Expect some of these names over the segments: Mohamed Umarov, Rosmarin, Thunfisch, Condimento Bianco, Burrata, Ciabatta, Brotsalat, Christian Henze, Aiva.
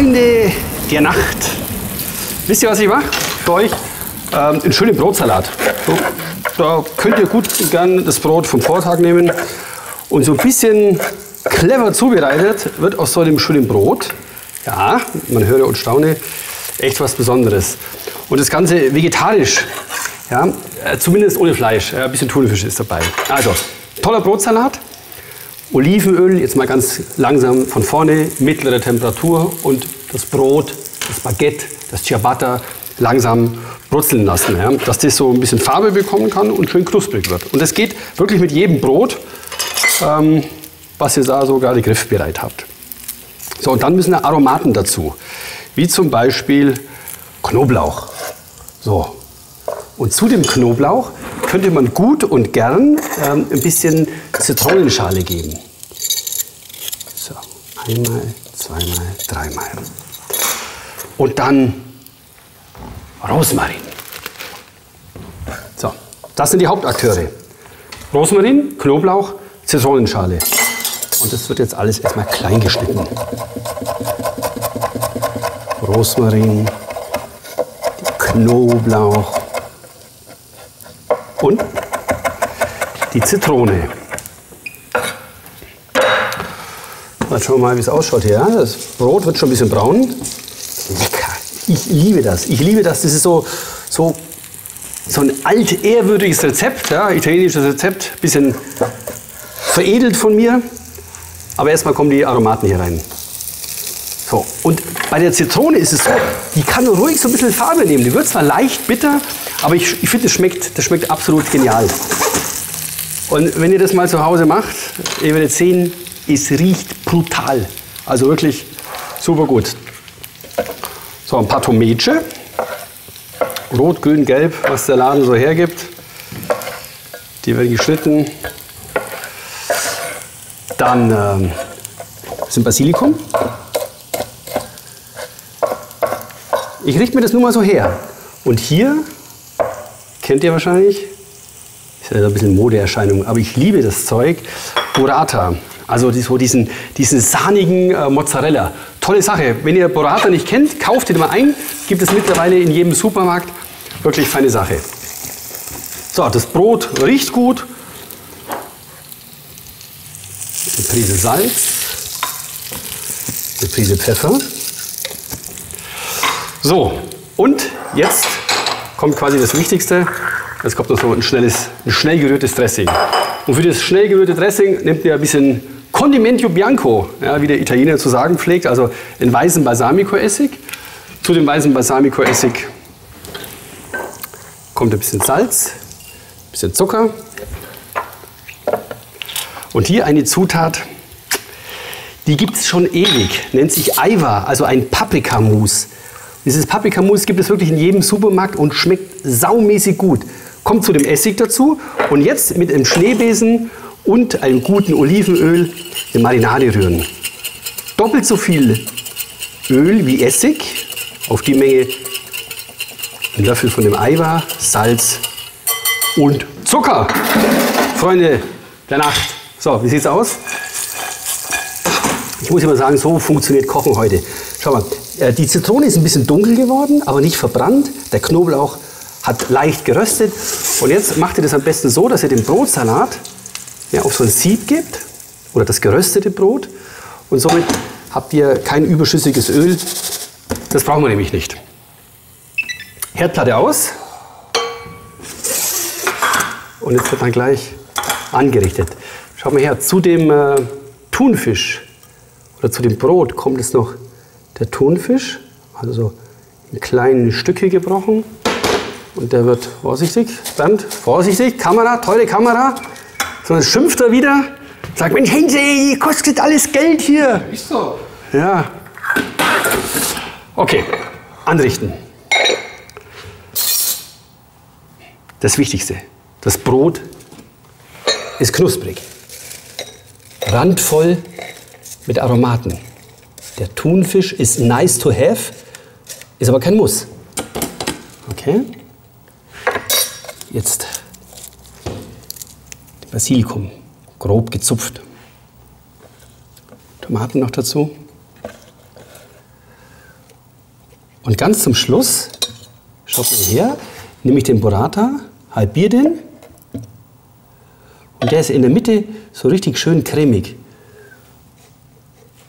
Freunde der Nacht, wisst ihr, was ich mache? Für euch einen schönen Brotsalat. So, da könnt ihr gut gern das Brot vom Vortag nehmen und so ein bisschen clever zubereitet wird aus so einem schönen Brot. Ja, man höre und staune, echt was Besonderes. Und das Ganze vegetarisch, ja, zumindest ohne Fleisch. Ein bisschen Thunfisch ist dabei. Also, toller Brotsalat. Olivenöl, jetzt mal ganz langsam von vorne, mittlere Temperatur und das Brot, das Baguette, das Ciabatta langsam brutzeln lassen, ja, dass das so ein bisschen Farbe bekommen kann und schön knusprig wird. Und das geht wirklich mit jedem Brot, was ihr da so gerade griffbereit habt. So, und dann müssen da Aromaten dazu, wie zum Beispiel Knoblauch. So. Und zu dem Knoblauch könnte man gut und gern ein bisschen Zitronenschale geben. So, einmal, zweimal, dreimal. Und dann Rosmarin. So, das sind die Hauptakteure. Rosmarin, Knoblauch, Zitronenschale. Und das wird jetzt alles erstmal klein geschnitten. Rosmarin, Knoblauch. Und die Zitrone. Mal schauen wir mal, wie es ausschaut hier. Das Brot wird schon ein bisschen braun. Lecker. Ich liebe das. Ich liebe das. Das ist so ein altehrwürdiges Rezept. Ja, italienisches Rezept. Ein bisschen veredelt von mir. Aber erstmal kommen die Aromaten hier rein. So. Und bei der Zitrone ist es so, die kann ruhig so ein bisschen Farbe nehmen. Die wird zwar leicht bitter, aber ich finde, das schmeckt absolut genial. Und wenn ihr das mal zu Hause macht, ihr werdet sehen, es riecht brutal. Also wirklich super gut. So, ein paar Tomate. Rot, grün, gelb, was der Laden so hergibt. Die werden geschnitten. Dann ein bisschen Basilikum. Ich richte mir das nur mal so her. Und hier, kennt ihr wahrscheinlich, ist ja ein bisschen Modeerscheinung, aber ich liebe das Zeug, Burrata. Also so diesen sahnigen Mozzarella. Tolle Sache. Wenn ihr Burrata nicht kennt, kauft den mal ein. Gibt es mittlerweile in jedem Supermarkt. Wirklich feine Sache. So, das Brot riecht gut. Eine Prise Salz. Eine Prise Pfeffer. So, und jetzt kommt quasi das Wichtigste. Jetzt kommt noch so ein schnell gerührtes Dressing. Und für das schnell gerührte Dressing nehmt ihr ein bisschen Condimento Bianco, ja, wie der Italiener zu sagen pflegt, also einen weißen Balsamico-Essig. Zu dem weißen Balsamico-Essig kommt ein bisschen Salz, ein bisschen Zucker. Und hier eine Zutat, die gibt es schon ewig, nennt sich Aiva, also ein Paprikamus. Dieses Paprikamus gibt es wirklich in jedem Supermarkt und schmeckt saumäßig gut. Kommt zu dem Essig dazu und jetzt mit einem Schneebesen und einem guten Olivenöl eine Marinade rühren. Doppelt so viel Öl wie Essig, auf die Menge einen Löffel von dem Eiweiß, Salz und Zucker. Freunde der Nacht. So, wie sieht's aus? Ich muss immer sagen, so funktioniert Kochen heute. Schau mal. Die Zitrone ist ein bisschen dunkel geworden, aber nicht verbrannt. Der Knoblauch hat leicht geröstet. Und jetzt macht ihr das am besten so, dass ihr den Brotsalat auf so ein Sieb gebt oder das geröstete Brot. Und somit habt ihr kein überschüssiges Öl. Das brauchen wir nämlich nicht. Herdplatte aus. Und jetzt wird dann gleich angerichtet. Schaut mal her, zu dem Thunfisch oder zu dem Brot kommt jetzt noch der Thunfisch, also so in kleinen Stücke gebrochen. Und der wird vorsichtig, Bernd, vorsichtig, Kamera, teure Kamera. Sonst schimpft er wieder. Sagt, Mensch, Hensi, kostet alles Geld hier. Ist so. Ja. Okay, anrichten. Das Wichtigste, das Brot ist knusprig. Randvoll mit Aromaten. Der Thunfisch ist nice to have, ist aber kein Muss. Okay. Jetzt Basilikum, grob gezupft. Tomaten noch dazu. Und ganz zum Schluss, schaut mal her, nehme ich den Burrata, halbiere den. Und der ist in der Mitte so richtig schön cremig.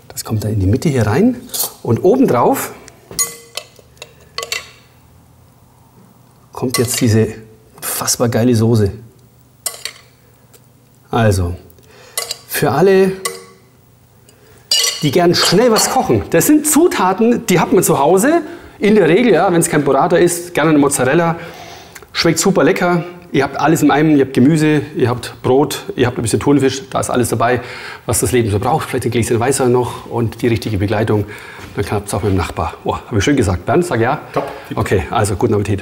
Das kommt dann in die Mitte hier rein. Und obendrauf kommt jetzt diese unfassbar geile Soße. Also, für alle, die gern schnell was kochen. Das sind Zutaten, die hat man zu Hause. In der Regel, ja, wenn es kein Burrata ist, gerne eine Mozzarella. Schmeckt super lecker. Ihr habt alles in einem, ihr habt Gemüse, ihr habt Brot, ihr habt ein bisschen Thunfisch, da ist alles dabei, was das Leben so braucht. Vielleicht ein Gläschen Weißwein noch und die richtige Begleitung. Dann klappt es auch mit dem Nachbar. Oh, habe ich schön gesagt. Bernd, sag ja. Top. Okay, also guten Appetit.